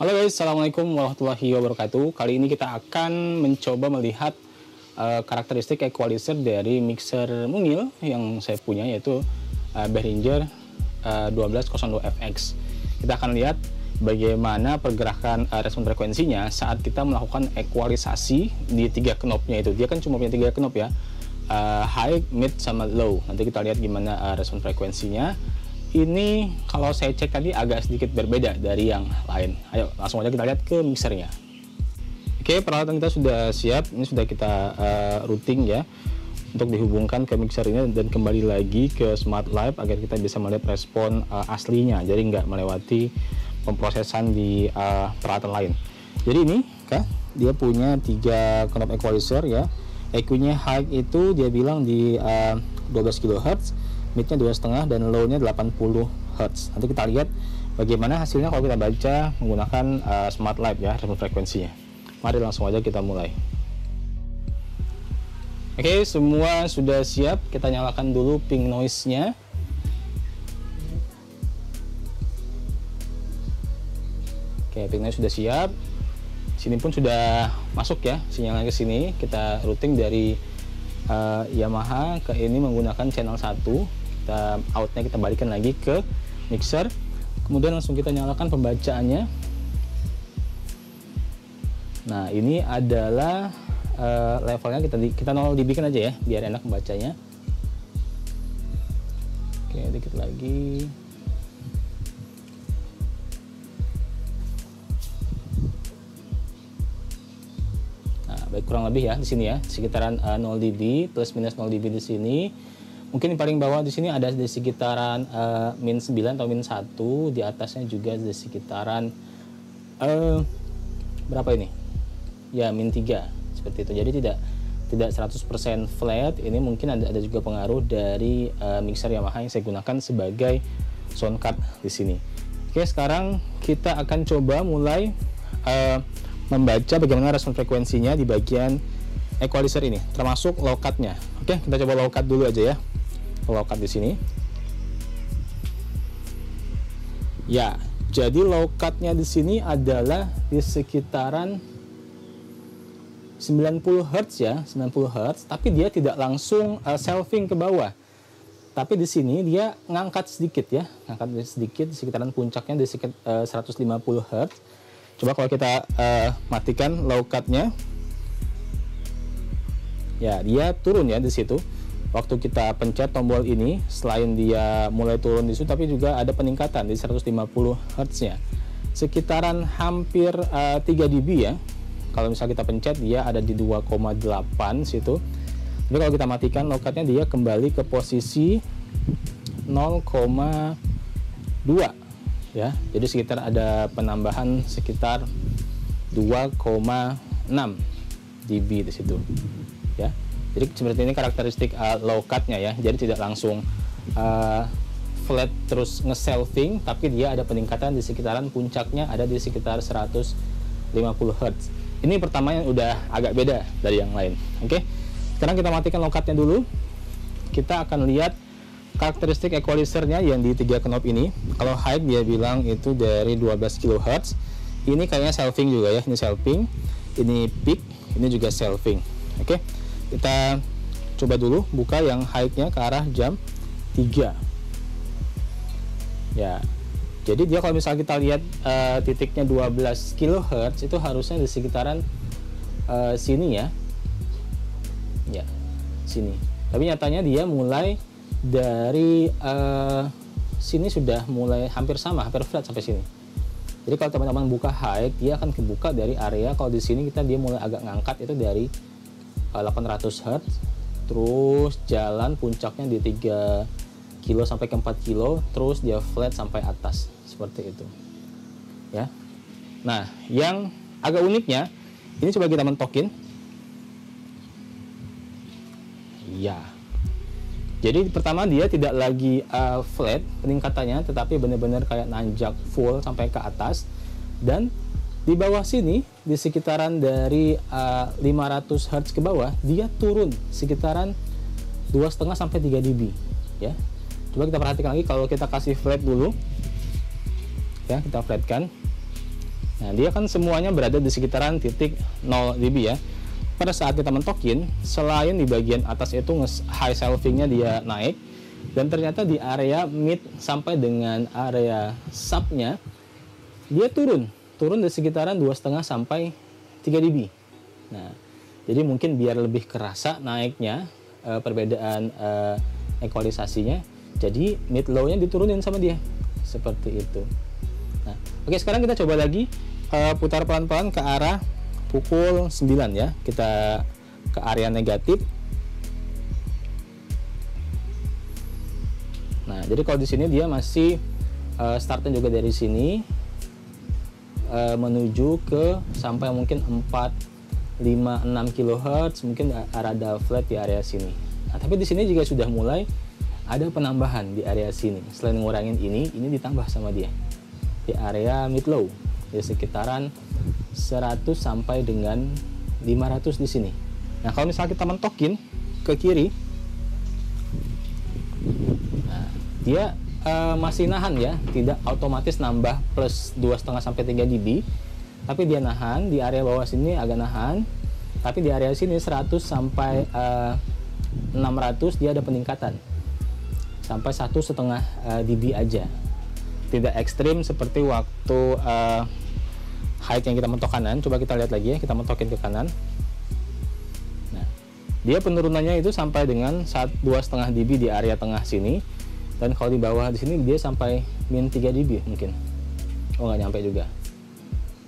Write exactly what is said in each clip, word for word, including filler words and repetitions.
Halo guys, assalamualaikum warahmatullahi wabarakatuh. Kali ini kita akan mencoba melihat uh, karakteristik equalizer dari mixer mungil yang saya punya, yaitu uh, Behringer uh, satu dua nol dua F X. Kita akan lihat bagaimana pergerakan uh, respon frekuensinya saat kita melakukan equalisasi di tiga knobnya itu. Dia kan cuma punya tiga knob ya, uh, high, mid, sama low. Nanti kita lihat gimana uh, respon frekuensinya. Ini kalau saya cek tadi agak sedikit berbeda dari yang lain. Ayo langsung aja kita lihat ke mixernya. Oke, peralatan kita sudah siap. Ini sudah kita uh, routing ya untuk dihubungkan ke mixernya dan kembali lagi ke Smart Live agar kita bisa melihat respon uh, aslinya. Jadi nggak melewati pemprosesan di uh, peralatan lain. Jadi ini, kah, dia punya tiga knob equalizer ya. E Q-nya high itu dia bilang di uh, dua belas kilohertz. Midnya dua koma lima dan low-nya delapan puluh hertz. Nanti kita lihat bagaimana hasilnya kalau kita baca menggunakan uh, Smart Live ya, respon frekuensinya. Mari langsung aja kita mulai. Oke, semua sudah siap. Kita nyalakan dulu pink noise-nya. Oke, pink noise sudah siap. Sini pun sudah masuk ya sinyalnya ke sini. Kita routing dari uh, Yamaha ke ini menggunakan channel satu. Kita outnya kita balikan lagi ke mixer, kemudian langsung kita nyalakan pembacaannya. Nah, ini adalah uh, levelnya kita kita nol dibikin aja ya biar enak membacanya. Oke, dikit lagi. Nah, baik, kurang lebih ya di sini ya sekitaran uh, nol D B plus minus nol D B di sini. Mungkin paling bawah di sini ada di sekitaran uh, min sembilan atau min satu, di atasnya juga di sekitaran uh, berapa ini? Ya, min tiga seperti itu. Jadi tidak tidak seratus persen flat. Ini mungkin ada ada juga pengaruh dari uh, mixer Yamaha yang saya gunakan sebagai sound card di sini. Oke, sekarang kita akan coba mulai uh, membaca bagaimana respon frekuensinya di bagian equalizer ini, termasuk low cut-nya. Oke, kita coba low cut dulu aja ya. Low cut di sini. Ya, jadi low cut-nya di sini adalah di sekitaran sembilan puluh hertz ya, sembilan puluh hertz, tapi dia tidak langsung uh, shelving ke bawah. Tapi di sini dia ngangkat sedikit ya, ngangkat sedikit di sekitaran puncaknya di sekitar uh, seratus lima puluh hertz. Coba kalau kita uh, matikan low cut-nya. Ya, dia turun ya di situ. Waktu kita pencet tombol ini, selain dia mulai turun di situ, tapi juga ada peningkatan di seratus lima puluh hertz-nya. Sekitaran hampir uh, tiga D B ya. Kalau misalnya kita pencet, dia ada di dua koma delapan situ. Tapi kalau kita matikan low cut-nya, dia kembali ke posisi nol koma dua ya. Jadi sekitar ada penambahan sekitar dua koma enam D B di situ. Ya. Jadi seperti ini karakteristik uh, low cut-nya ya. Jadi tidak langsung uh, flat terus nge-shelving, tapi dia ada peningkatan di sekitaran puncaknya ada di sekitar seratus lima puluh hertz. Ini pertama yang udah agak beda dari yang lain. Oke. Sekarang kita matikan low cut-nya dulu. Kita akan lihat karakteristik equalizer-nya yang di tiga knob ini. Kalau high dia bilang itu dari dua belas kilohertz. Ini kayaknya shelving juga ya. Ini shelving, ini peak, ini juga shelving. Oke. Kita coba dulu buka yang high-nya ke arah jam tiga ya. Jadi dia kalau misalnya kita lihat uh, titiknya dua belas kilohertz itu harusnya di sekitaran uh, sini ya, ya sini, tapi nyatanya dia mulai dari uh, sini sudah mulai hampir sama, hampir flat sampai sini. Jadi kalau teman-teman buka high, dia akan kebuka dari area, kalau di sini kita dia mulai agak ngangkat itu dari delapan ratus hertz, terus jalan puncaknya di tiga kilo sampai ke empat kilo, terus dia flat sampai atas seperti itu ya. Nah, yang agak uniknya ini coba kita mentokin ya. Jadi pertama dia tidak lagi uh, flat peningkatannya, tetapi benar-benar kayak nanjak full sampai ke atas. Dan di bawah sini, di sekitaran dari uh, lima ratus hertz ke bawah, dia turun sekitaran dua koma lima sampai tiga D B ya. Coba kita perhatikan lagi kalau kita kasih flat dulu. Ya, kita flatkan. Nah, dia kan semuanya berada di sekitaran titik nol D B ya. Pada saat kita mentokin, selain di bagian atas itu high shelvingnya dia naik, dan ternyata di area mid sampai dengan area subnya dia turun, turun di sekitaran dua koma lima sampai tiga D B. Nah, jadi mungkin biar lebih kerasa naiknya e, perbedaan e, equalisasinya, jadi mid low-nya diturunin sama dia seperti itu. Nah, oke, sekarang kita coba lagi e, putar pelan-pelan ke arah pukul sembilan ya, kita ke area negatif. Nah, jadi kalau di sini dia masih uh, startnya juga dari sini uh, menuju ke sampai mungkin empat, lima, enam kilohertz, mungkin rada flat di area sini. Nah, tapi di sini juga sudah mulai ada penambahan di area sini. Selain ngurangin ini, ini ditambah sama dia di area mid low di sekitaran seratus sampai dengan lima ratus di sini. Nah, kalau misalnya kita mentokin ke kiri, nah, dia uh, masih nahan ya, tidak otomatis nambah plus dua koma lima sampai tiga D B, tapi dia nahan di area bawah sini, agak nahan. Tapi di area sini seratus sampai uh, enam ratus dia ada peningkatan sampai satu setengah D B aja, tidak ekstrim seperti waktu uh, high yang kita mentok kanan. Coba kita lihat lagi ya, kita mentokin ke kanan. Nah, dia penurunannya itu sampai dengan dua koma lima D B di area tengah sini, dan kalau di bawah di sini dia sampai min tiga D B mungkin. Oh, nggak nyampe juga,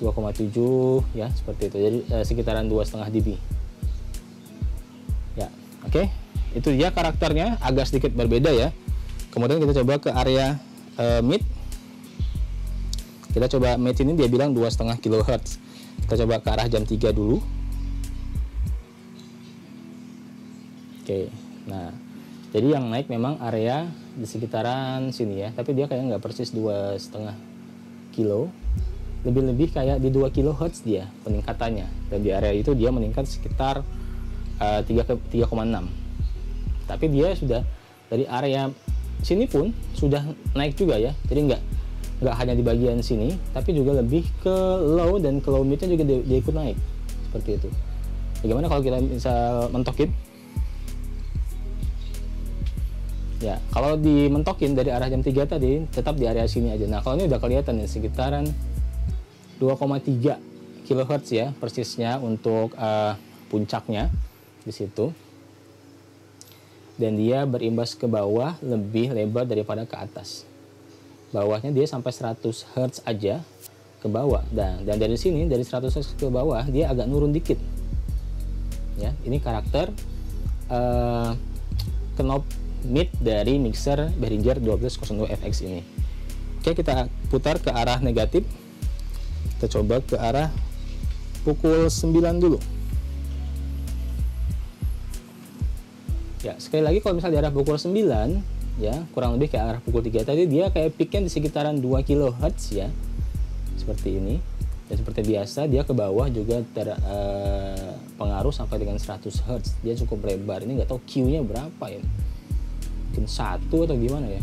dua koma tujuh ya, seperti itu. Jadi eh, sekitaran dua koma lima D B ya. Oke, itu dia karakternya agak sedikit berbeda ya. Kemudian kita coba ke area eh, mid. Kita coba match ini, dia bilang dua koma lima kilohertz. Kita coba ke arah jam tiga dulu. Oke, nah, jadi yang naik memang area di sekitaran sini ya, tapi dia kayak nggak persis dua koma lima kilo, lebih-lebih kayak di dua kilohertz dia peningkatannya, dan di area itu dia meningkat sekitar uh, tiga koma enam. Tapi dia sudah dari area sini pun sudah naik juga ya, jadi nggak nggak hanya di bagian sini, tapi juga lebih ke low, dan ke low midnya juga dia, dia ikut naik seperti itu. Bagaimana kalau kita bisa mentokin ya? Kalau di mentokin dari arah jam tiga tadi tetap di area sini aja. Nah, kalau ini udah kelihatan ya, sekitaran dua koma tiga kilohertz ya persisnya untuk uh, puncaknya di situ, dan dia berimbas ke bawah lebih lebar daripada ke atas. Bawahnya dia sampai seratus hertz aja ke bawah, dan, dan dari sini dari seratus hertz ke bawah dia agak nurun dikit ya. Ini karakter uh, knob mid dari mixer Behringer satu dua nol nol F X ini. Oke, kita putar ke arah negatif, kita coba ke arah pukul sembilan dulu ya. Sekali lagi, kalau misalnya di arah pukul sembilan ya, kurang lebih kayak arah pukul tiga tadi, dia kayak peaknya di sekitaran dua kilohertz ya, seperti ini. Dan seperti biasa dia ke bawah juga terpengaruh eh, sampai dengan seratus hertz, dia cukup lebar. Ini nggak tahu Q nya berapa ya, mungkin satu atau gimana ya.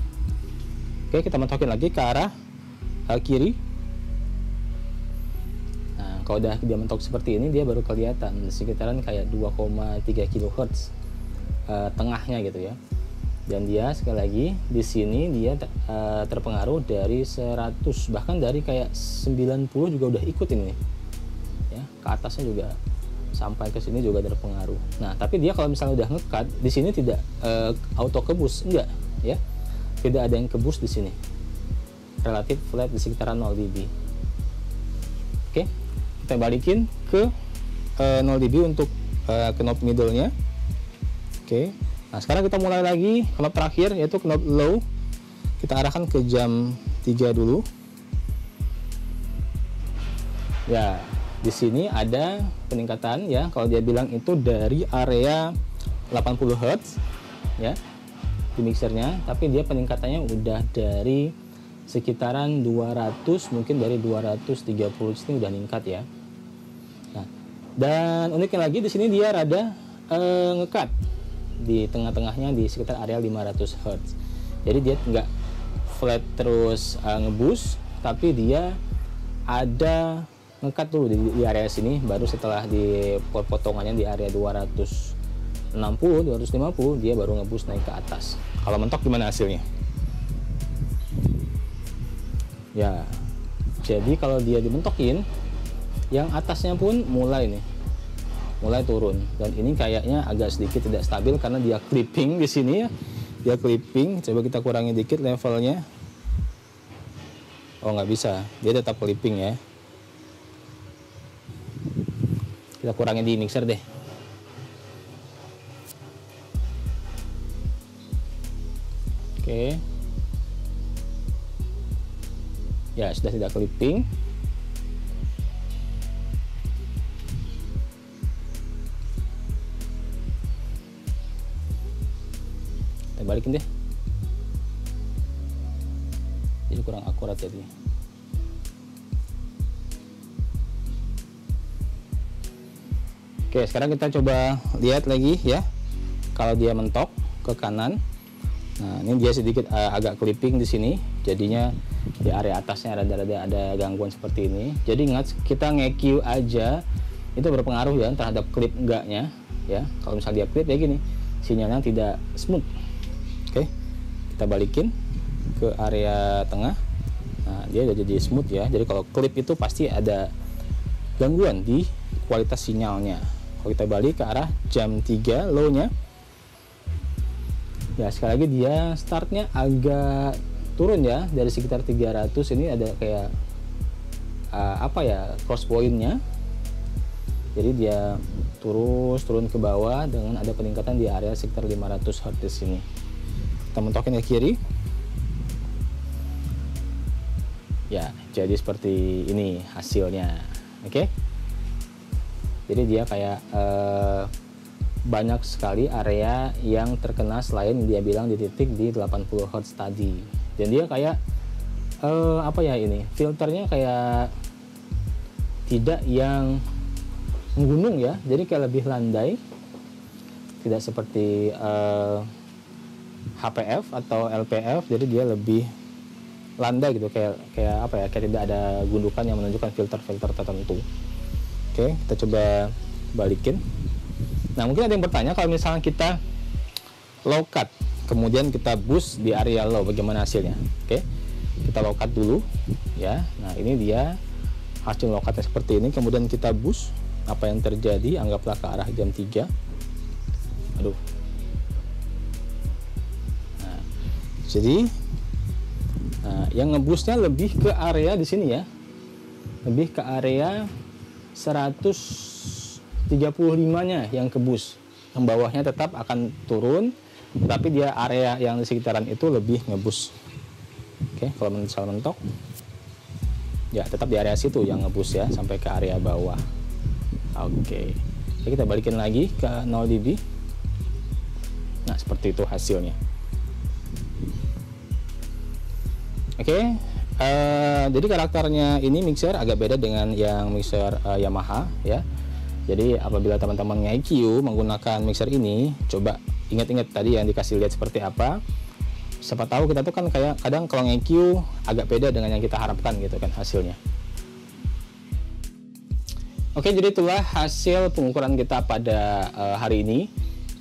Oke, kita mentokin lagi ke arah eh, kiri. Nah, kalau udah dia mentok seperti ini, dia baru kelihatan di sekitaran kayak dua koma tiga kilohertz eh, tengahnya gitu ya. Dan dia sekali lagi di sini dia uh, terpengaruh dari seratus, bahkan dari kayak sembilan puluh juga udah ikut ini ya, ke atasnya juga sampai ke sini juga terpengaruh. Nah, tapi dia kalau misalnya udah ngecut di sini tidak uh, auto kebus, enggak ya, tidak ada yang kebus di sini, relatif flat di sekitaran nol D B. Oke, kita balikin ke uh, nol D B untuk uh, knob middle-nya. Oke. Nah, sekarang kita mulai lagi knob terakhir, yaitu knob low. Kita arahkan ke jam tiga dulu. Ya, di sini ada peningkatan ya. Kalau dia bilang itu dari area delapan puluh hertz ya di mixernya, tapi dia peningkatannya udah dari sekitaran dua ratus, mungkin dari dua ratus tiga puluh ini udah meningkat ya. Nah, dan uniknya lagi di sini dia rada eh, ngecut di tengah-tengahnya di sekitar area lima ratus hertz. Jadi dia nggak flat terus uh, ngebus, tapi dia ada ngekat tuh di, di area sini, baru setelah di potongannya di area dua ratus enam puluh dua ratus lima puluh dia baru ngebus naik ke atas. Kalau mentok gimana hasilnya? Ya, jadi kalau dia dibentokin, yang atasnya pun mulai nih, mulai turun. Dan ini kayaknya agak sedikit tidak stabil karena dia clipping di sini ya. Dia clipping. Coba kita kurangi dikit levelnya. Oh nggak bisa, dia tetap clipping ya. Kita kurangi di mixer deh. Oke. Ya sudah tidak clipping. Kita balikin deh. Jadi kurang akurat jadinya. Oke, sekarang kita coba lihat lagi ya. Kalau dia mentok ke kanan. Nah, ini dia sedikit uh, agak clipping di sini. Jadinya di area atasnya ada ada ada gangguan seperti ini. Jadi ingat, kita nge-Q aja itu berpengaruh ya terhadap clip enggaknya ya. Kalau misalnya dia clip ya gini, sinyalnya tidak smooth. Oke. Kita balikin ke area tengah. Nah, dia udah jadi smooth ya. Jadi kalau clip itu pasti ada gangguan di kualitas sinyalnya. Kalau kita balik ke arah jam tiga low-nya. Ya, sekali lagi dia startnya agak turun ya, dari sekitar tiga ratus ini ada kayak uh, apa ya, cross point-nya. Jadi dia terus turun ke bawah dengan ada peningkatan di area sekitar lima ratus hertz di sini. Kita mentokin ke kiri. Ya, jadi seperti ini hasilnya. Oke. Okay? Jadi dia kayak uh, banyak sekali area yang terkena selain dia bilang di titik di delapan puluh hertz tadi. Dan dia kayak eh, apa ya, ini filternya kayak tidak yang menggunung ya, jadi kayak lebih landai, tidak seperti eh, H P F atau L P F. Jadi dia lebih landai gitu, kayak kayak apa ya, kayak tidak ada gundukan yang menunjukkan filter-filter tertentu. Oke, kita coba balikin. Nah, mungkin ada yang bertanya, kalau misalnya kita low cut kemudian kita boost di area low, bagaimana hasilnya? Oke, kita low cut dulu ya. Nah, ini dia hasil low cutnya seperti ini. Kemudian kita boost, apa yang terjadi? Anggaplah ke arah jam tiga. Aduh. Nah, jadi nah, yang nge-boostnya lebih ke area di sini ya, lebih ke area seratus tiga puluh lima-nya yang kebus, yang bawahnya tetap akan turun, tapi dia area yang di sekitaran itu lebih ngebus. Oke, kalau misalnya mentok, ya tetap di area situ yang ngebus ya, sampai ke area bawah. Oke, jadi kita balikin lagi ke nol D B. Nah, seperti itu hasilnya. Oke, uh, jadi karakternya ini mixer agak beda dengan yang mixer uh, Yamaha ya. Jadi apabila teman-teman nge-I Q menggunakan mixer ini, coba ingat-ingat tadi yang dikasih lihat seperti apa. Siapa tahu kita tuh kan kayak kadang kalau nge-I Q agak beda dengan yang kita harapkan gitu kan hasilnya. Oke, jadi itulah hasil pengukuran kita pada uh, hari ini.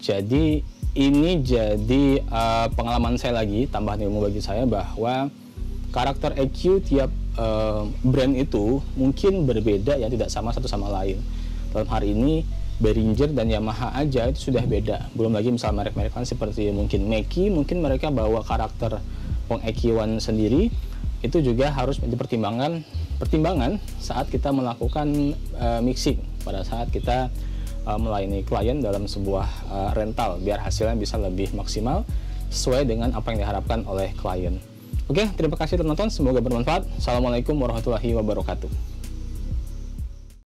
Jadi ini jadi uh, pengalaman saya lagi, tambahan ilmu bagi saya bahwa karakter E Q tiap uh, brand itu mungkin berbeda ya, tidak sama satu sama lain. Dalam hari ini Behringer dan Yamaha aja itu sudah beda. Belum lagi misal merek-merek kan seperti mungkin Meki, mungkin mereka bawa karakter peng-E Q-an sendiri. Itu juga harus dipertimbangkan pertimbangan saat kita melakukan uh, mixing, pada saat kita uh, melayani klien dalam sebuah uh, rental, biar hasilnya bisa lebih maksimal sesuai dengan apa yang diharapkan oleh klien. Oke, terima kasih telah menonton, semoga bermanfaat. Assalamualaikum warahmatullahi wabarakatuh.